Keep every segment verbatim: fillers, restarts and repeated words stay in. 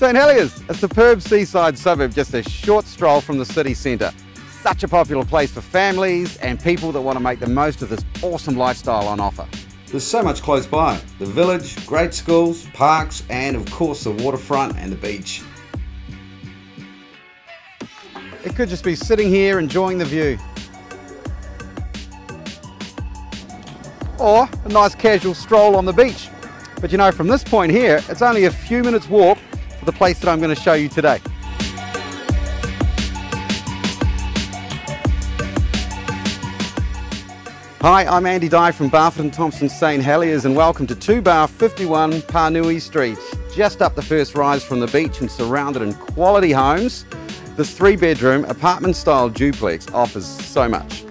Saint Heliers, a superb seaside suburb just a short stroll from the city centre. Such a popular place for families and people that want to make the most of this awesome lifestyle on offer. There's so much close by. The village, great schools, parks, and of course the waterfront and the beach. It could just be sitting here enjoying the view. Or a nice casual stroll on the beach. But you know, from this point here, it's only a few minutes walk to the place that I'm going to show you today. Hi, I'm Andy Dye from Barford and Thompson Saint Heliers, and welcome to two bar fifty-one Parnui Street. Just up the first rise from the beach and surrounded in quality homes, this three bedroom apartment style duplex offers so much.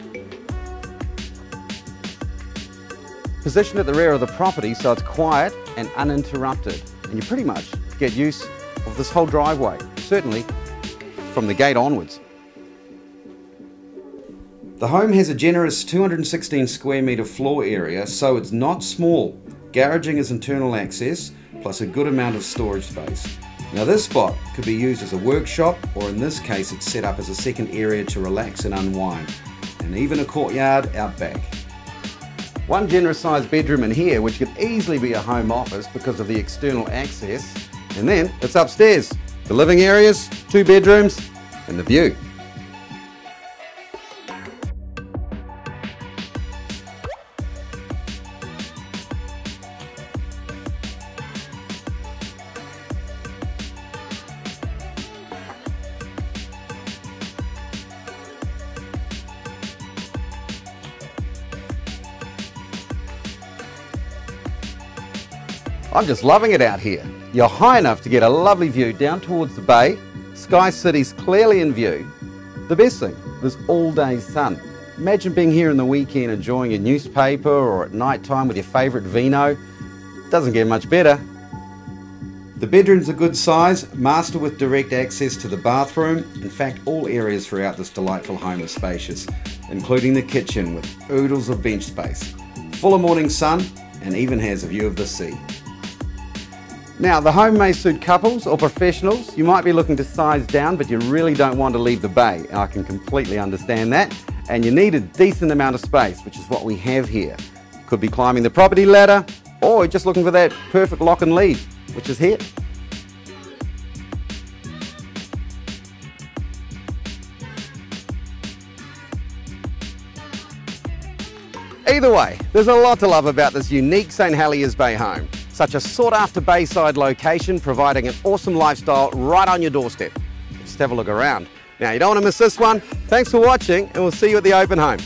Positioned at the rear of the property so it's quiet and uninterrupted, and you pretty much get use of this whole driveway, certainly from the gate onwards. The home has a generous two hundred and sixteen square metre floor area, so it's not small. Garaging is internal access, plus a good amount of storage space. Now this spot could be used as a workshop, or in this case it's set up as a second area to relax and unwind, and even a courtyard out back. One generous sized bedroom in here, which could easily be a home office because of the external access. And then it's upstairs, the living areas, two bedrooms and the view. I'm just loving it out here. You're high enough to get a lovely view down towards the bay. Sky City's clearly in view. The best thing, there's all day sun. Imagine being here in the weekend enjoying your newspaper or at night time with your favourite vino. Doesn't get much better. The bedroom's a good size, master with direct access to the bathroom. In fact, all areas throughout this delightful home are spacious, including the kitchen with oodles of bench space, full of morning sun, and even has a view of the sea. Now, the home may suit couples or professionals. You might be looking to size down, but you really don't want to leave the bay. I can completely understand that. And you need a decent amount of space, which is what we have here. Could be climbing the property ladder, or just looking for that perfect lock and lead, which is here. Either way, there's a lot to love about this unique Saint Heliers Bay home. Such a sought-after bayside location, providing an awesome lifestyle right on your doorstep. Just have a look around. Now, you don't want to miss this one. Thanks for watching, and we'll see you at the open home.